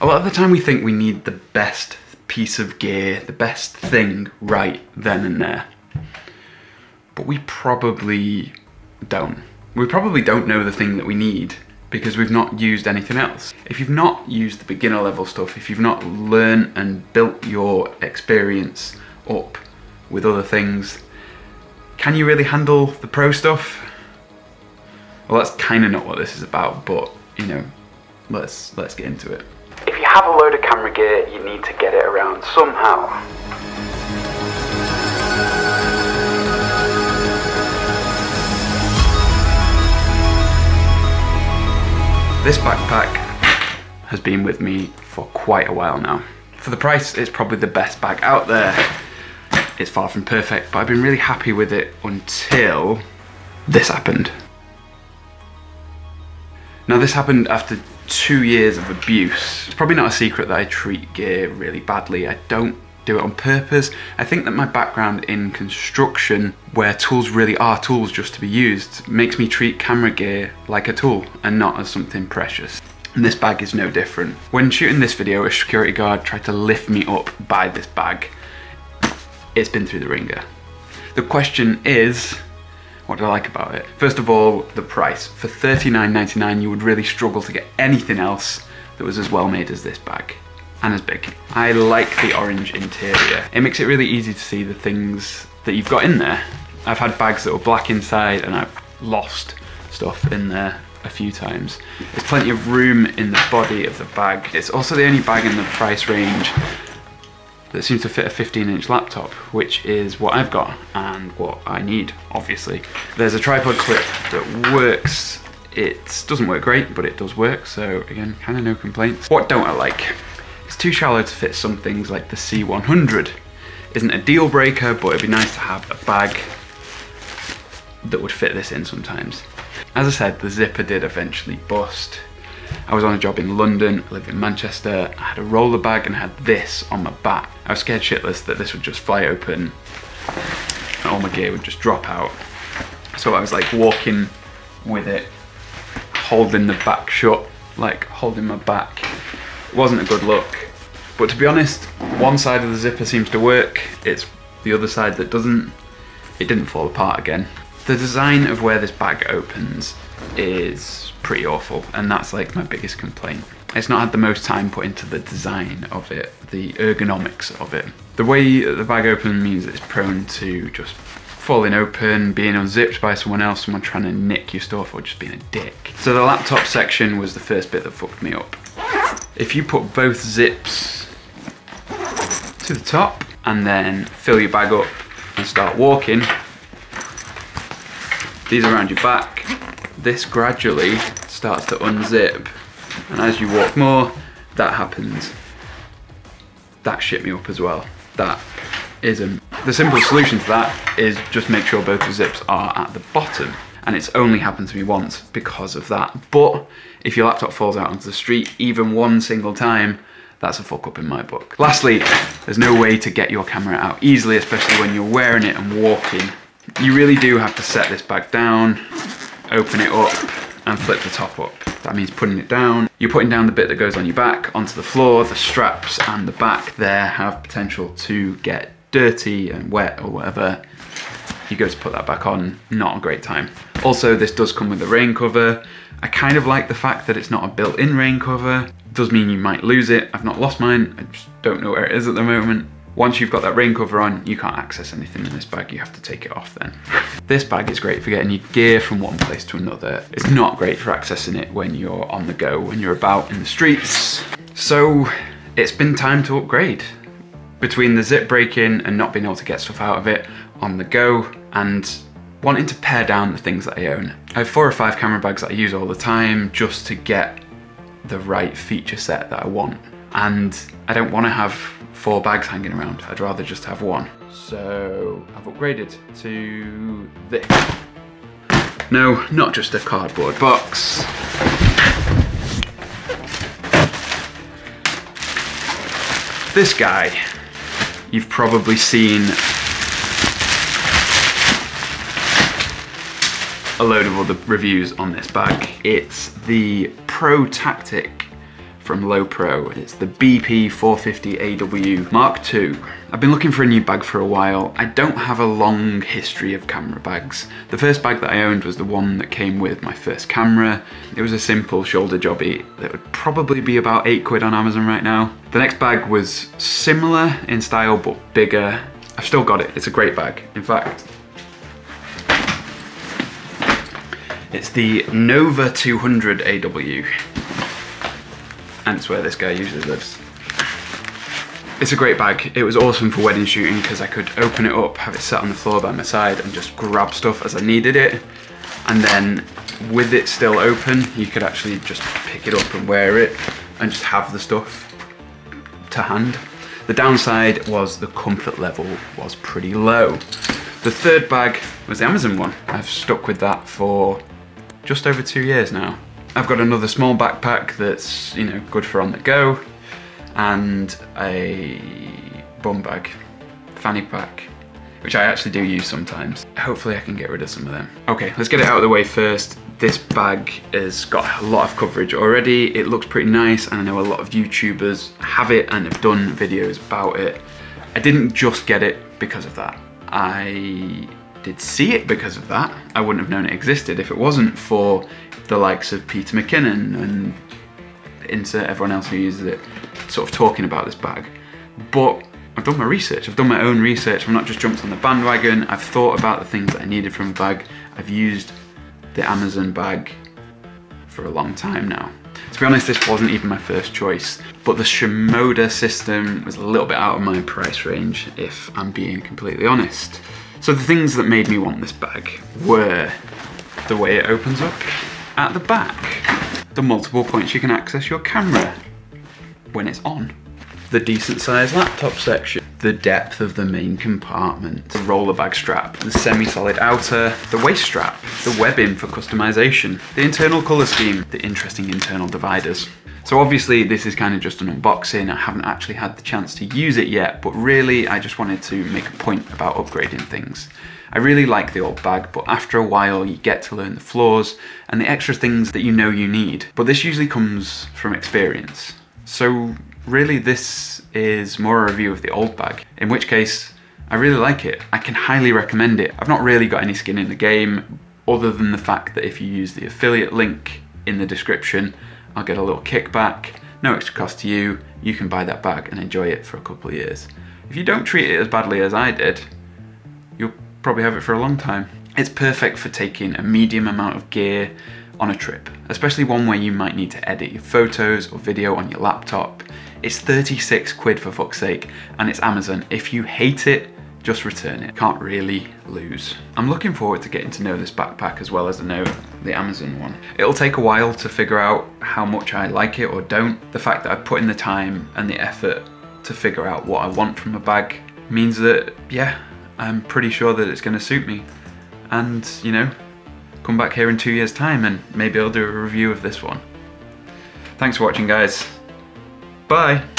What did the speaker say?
A lot of the time we think we need the best piece of gear, the best thing right then and there. But we probably don't. We probably don't know the thing that we need because we've not used anything else. If you've not used the beginner level stuff, if you've not learned and built your experience up with other things, can you really handle the pro stuff? Well, that's kind of not what this is about, but you know, let's get into it. If you have a load of camera gear, you need to get it around somehow. This backpack has been with me for quite a while now. For the price, it's probably the best bag out there. It's far from perfect, but I've been really happy with it until this happened. Now, this happened after 2 years of abuse. It's probably not a secret that I treat gear really badly. I don't do it on purpose. I think that my background in construction, where tools really are tools just to be used, makes me treat camera gear like a tool and not as something precious. And this bag is no different. When shooting this video, a security guard tried to lift me up by this bag. It's been through the ringer. The question is, what do I like about it? First of all, the price. For $39.99, you would really struggle to get anything else that was as well made as this bag, and as big. I like the orange interior. It makes it really easy to see the things that you've got in there. I've had bags that were black inside and I've lost stuff in there a few times. There's plenty of room in the body of the bag. It's also the only bag in the price range that seems to fit a 15-inch laptop, which is what I've got and what I need, obviously. There's a tripod clip that works. It doesn't work great, but it does work, so again, kind of no complaints. What don't I like? It's too shallow to fit some things like the C100. Isn't a deal breaker, but it'd be nice to have a bag that would fit this in sometimes. As I said, the zipper did eventually bust. I was on a job in London, I lived in Manchester, I had a roller bag and had this on my back. I was scared shitless that this would just fly open and all my gear would just drop out. So I was like walking with it, holding the back shut, like holding my back. It wasn't a good look. But to be honest, one side of the zipper seems to work, it's the other side that doesn't. It didn't fall apart again. The design of where this bag opens is pretty awful, and that's like my biggest complaint. It's not had the most time put into the design of it, the ergonomics of it. The way that the bag opens means it's prone to just falling open, being unzipped by someone trying to nick your stuff, or just being a dick. So the laptop section was the first bit that fucked me up. If you put both zips to the top and then fill your bag up and start walking, these are around your back, this gradually starts to unzip, and as you walk more, that happens. That shit me up as well. That isn't. The simple solution to that is just make sure both the zips are at the bottom, and it's only happened to me once because of that. But if your laptop falls out onto the street even one single time, that's a fuck up in my book. Lastly, there's no way to get your camera out easily, especially when you're wearing it and walking. You really do have to set this bag down, open it up, and flip the top up. That means putting it down. You're putting down the bit that goes on your back, onto the floor. The straps and the back there have potential to get dirty and wet or whatever. You go to put that back on, not a great time. Also, this does come with a rain cover. I kind of like the fact that it's not a built-in rain cover. It does mean you might lose it. I've not lost mine. I just don't know where it is at the moment. Once you've got that rain cover on, you can't access anything in this bag. You have to take it off then. This bag is great for getting your gear from one place to another. It's not great for accessing it when you're on the go, when you're about in the streets. So it's been time to upgrade. Between the zip breaking and not being able to get stuff out of it on the go, and wanting to pare down the things that I own. I have 4 or 5 camera bags that I use all the time just to get the right feature set that I want. And I don't want to have 4 bags hanging around. I'd rather just have one. So I've upgraded to this. No, not just a cardboard box. This guy, you've probably seen a load of other reviews on this bag. It's the ProTactic from Lowepro. It's the BP450AW Mark II. I've been looking for a new bag for a while. I don't have a long history of camera bags. The first bag that I owned was the one that came with my first camera. It was a simple shoulder jobby that would probably be about £8 on Amazon right now. The next bag was similar in style but bigger. I've still got it, it's a great bag. In fact, it's the Nova 200 AW, and it's where this guy usually lives. It's a great bag. It was awesome for wedding shooting because I could open it up, have it sat on the floor by my side and just grab stuff as I needed it. And then with it still open, you could actually just pick it up and wear it and just have the stuff to hand. The downside was the comfort level was pretty low. The third bag was the Amazon one. I've stuck with that for just over 2 years now. I've got another small backpack that's, you know, good for on the go, and a bum bag, fanny pack, which I actually do use sometimes. Hopefully I can get rid of some of them. Okay, let's get it out of the way first. This bag has got a lot of coverage already. It looks pretty nice, and I know a lot of YouTubers have it and have done videos about it. I didn't just get it because of that. I did see it because of that. I wouldn't have known it existed if it wasn't for the likes of Peter McKinnon and insert everyone else who uses it, sort of talking about this bag. But I've done my research, I've done my own research. I've not just jumped on the bandwagon. I've thought about the things that I needed from a bag. I've used the Amazon bag for a long time now. To be honest, this wasn't even my first choice, but the Shimoda system was a little bit out of my price range, if I'm being completely honest. So the things that made me want this bag were the way it opens up at the back, the multiple points you can access your camera when it's on, the decent sized laptop section, the depth of the main compartment, the roller bag strap, the semi-solid outer, the waist strap, the webbing for customization, the internal color scheme, the interesting internal dividers. So obviously this is kind of just an unboxing. I haven't actually had the chance to use it yet, but really I just wanted to make a point about upgrading things. I really like the old bag, but after a while you get to learn the flaws and the extra things that you know you need. But this usually comes from experience. So really this is more a review of the old bag, in which case I really like it. I can highly recommend it. I've not really got any skin in the game other than the fact that if you use the affiliate link in the description, I'll get a little kickback, no extra cost to you. You can buy that bag and enjoy it for a couple of years. If you don't treat it as badly as I did, you'll probably have it for a long time. It's perfect for taking a medium amount of gear on a trip, especially one where you might need to edit your photos or video on your laptop. It's 36 quid for fuck's sake, and it's Amazon. If you hate it, just return it. Can't really lose. I'm looking forward to getting to know this backpack as well as I know the Amazon one. It'll take a while to figure out how much I like it or don't. The fact that I put in the time and the effort to figure out what I want from a bag means that, yeah, I'm pretty sure that it's gonna suit me. And, you know, come back here in 2 years' time and maybe I'll do a review of this one. Thanks for watching, guys. Bye.